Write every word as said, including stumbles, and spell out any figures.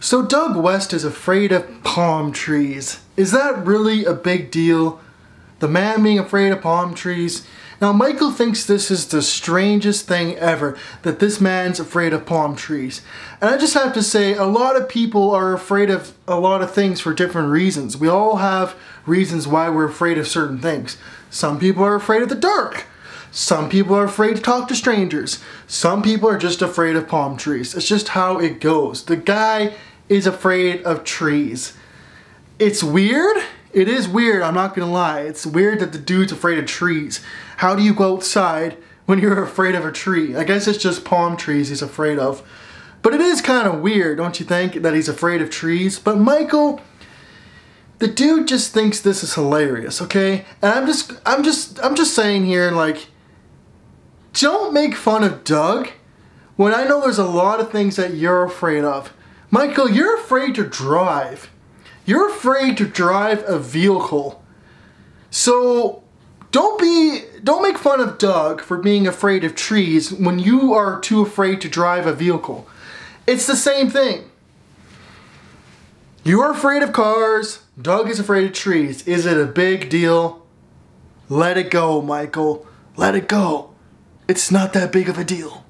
So Doug West is afraid of palm trees. Is that really a big deal? The man being afraid of palm trees? Now Michael thinks this is the strangest thing ever, that this man's afraid of palm trees. And I just have to say, a lot of people are afraid of a lot of things for different reasons. We all have reasons why we're afraid of certain things. Some people are afraid of the dark. Some people are afraid to talk to strangers. Some people are just afraid of palm trees. It's just how it goes. The guy is afraid of trees. It's weird. It is weird, I'm not gonna lie. It's weird that the dude's afraid of trees. How do you go outside when you're afraid of a tree? I guess it's just palm trees he's afraid of. But it is kind of weird, don't you think, that he's afraid of trees? But Michael, the dude just thinks this is hilarious, okay? And I'm just, I'm just, I'm just saying here, like, don't make fun of Doug when I know there's a lot of things that you're afraid of. Michael, you're afraid to drive. You're afraid to drive a vehicle. So don't be, don't make fun of Doug for being afraid of trees when you are too afraid to drive a vehicle. It's the same thing. You're afraid of cars, Doug is afraid of trees. Is it a big deal? Let it go, Michael. Let it go. It's not that big of a deal.